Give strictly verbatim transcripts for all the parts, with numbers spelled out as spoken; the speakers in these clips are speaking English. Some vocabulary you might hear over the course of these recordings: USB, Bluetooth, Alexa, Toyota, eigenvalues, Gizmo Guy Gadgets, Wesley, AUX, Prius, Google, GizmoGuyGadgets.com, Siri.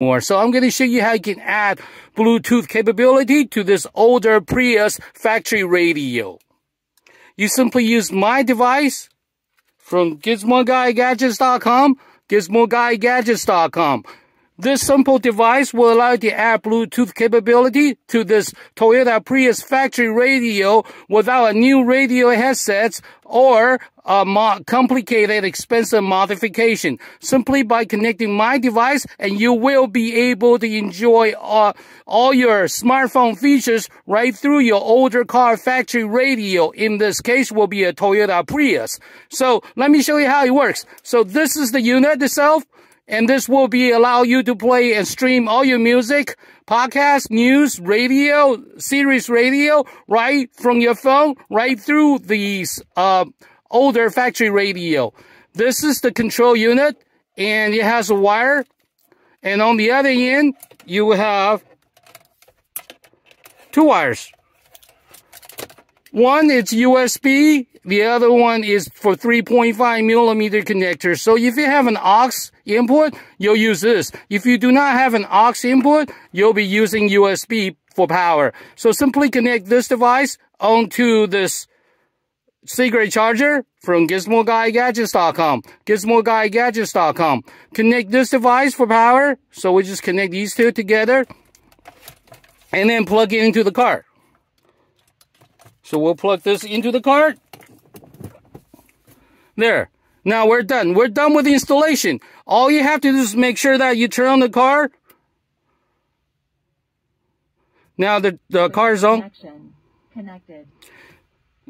more. So I'm going to show you how you can add Bluetooth capability to this older Prius factory radio. You simply use my device from Gizmo Guy Gadgets dot com, Gizmo Guy Gadgets dot com. This simple device will allow you to add Bluetooth capability to this Toyota Prius factory radio without a new radio headsets or a mo complicated, expensive modification. Simply by connecting my device, and you will be able to enjoy uh, all your smartphone features right through your older car factory radio. In this case, will be a Toyota Prius. So let me show you how it works. So this is the unit itself. And this will be allow you to play and stream all your music, podcast, news, radio, series radio, right from your phone, right through these uh, older factory radio. This is the control unit, and it has a wire. And on the other end, you have two wires. One is U S B. The other one is for three point five millimeter connector. So if you have an aux input, you'll use this. If you do not have an aux input, you'll be using U S B for power. So simply connect this device onto this cigarette charger from Gizmo Guy Gadgets dot com. Gizmo Guy Gadgets dot com. Connect this device for power. So we just connect these two together and then plug it into the cart. So we'll plug this into the cart. There. Now we're done. We're done with the installation. All you have to do is make sure that you turn on the car. Now the, the car is on. Connected.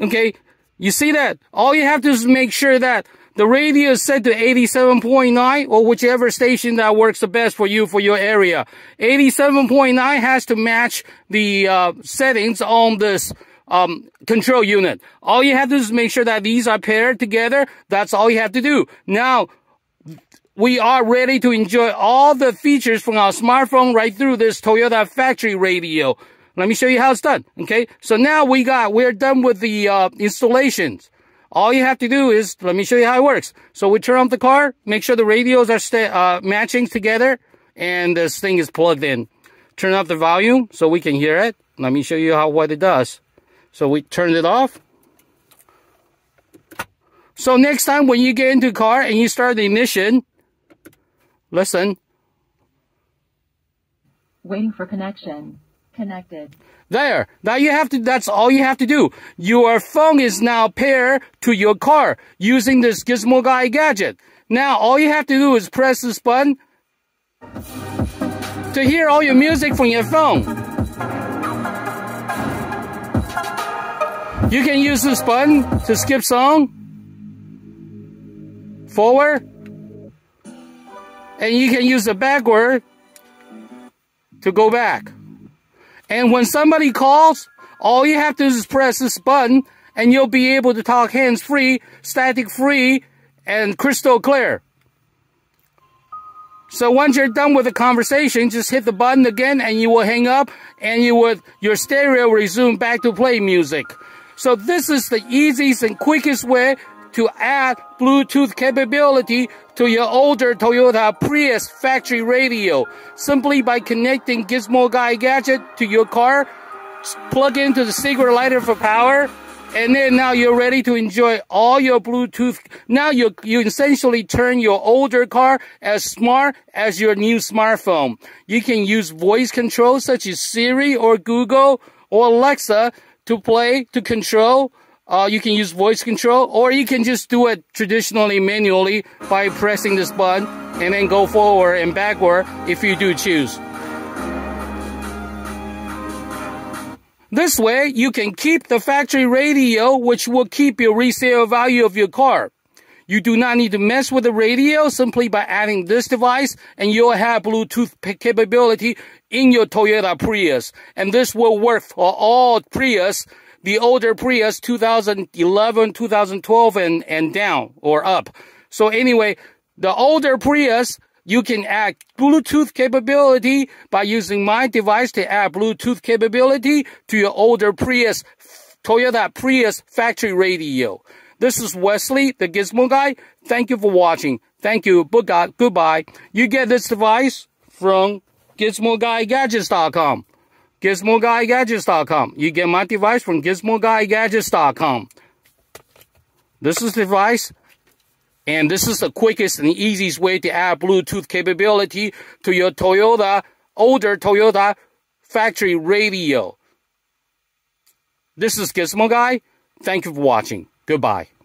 Okay. You see that? All you have to do is make sure that the radio is set to eighty-seven point nine or whichever station that works the best for you for your area. eighty-seven point nine has to match the uh, settings on this Um, control unit. All you have to do is make sure that these are paired together. That's all you have to do. Now, we are ready to enjoy all the features from our smartphone right through this Toyota factory radio. Let me show you how it's done. Okay. So now we got, we're done with the, uh, installations. All you have to do is, let me show you how it works. So we turn off the car, make sure the radios are stay, uh, matching together, and this thing is plugged in. Turn up the volume so we can hear it. Let me show you how, what it does. So we turned it off. So next time when you get into a car and you start the ignition, listen. Waiting for connection. Connected. There. Now you have to, that's all you have to do. Your phone is now paired to your car using this Gizmo Guy gadget. Now all you have to do is press this button to hear all your music from your phone. You can use this button to skip song, forward, and you can use the backward to go back. And when somebody calls, all you have to do is press this button, and you'll be able to talk hands-free, static-free, and crystal clear. So once you're done with the conversation, just hit the button again, and you will hang up, and you would, your stereo will resume back to play music. So this is the easiest and quickest way to add Bluetooth capability to your older Toyota Prius factory radio. Simply by connecting Gizmo Guy Gadget to your car, plug into the cigarette lighter for power, and then now you're ready to enjoy all your Bluetooth. Now you you essentially turn your older car as smart as your new smartphone. You can use voice control such as Siri or Google or Alexa to play, to control. Uh, you can use voice control, or you can just do it traditionally, manually, by pressing this button, and then go forward and backward if you do choose. This way, you can keep the factory radio, which will keep your resale value of your car. You do not need to mess with the radio simply by adding this device, and you'll have Bluetooth capability in your Toyota Prius. And this will work for all Prius, the older Prius two thousand eleven, two thousand twelve, and, and down or up. So anyway, the older Prius, you can add Bluetooth capability by using my device to add Bluetooth capability to your older Prius, Toyota Prius factory radio. This is Wesley, the Gizmo Guy. Thank you for watching. Thank you. Goodbye. You get this device from Gizmo Guy Gadgets dot com. Gizmo Guy Gadgets dot com. You get my device from Gizmo Guy Gadgets dot com. This is the device, and this is the quickest and easiest way to add Bluetooth capability to your Toyota, older Toyota factory radio. This is Gizmo Guy. Thank you for watching. Goodbye.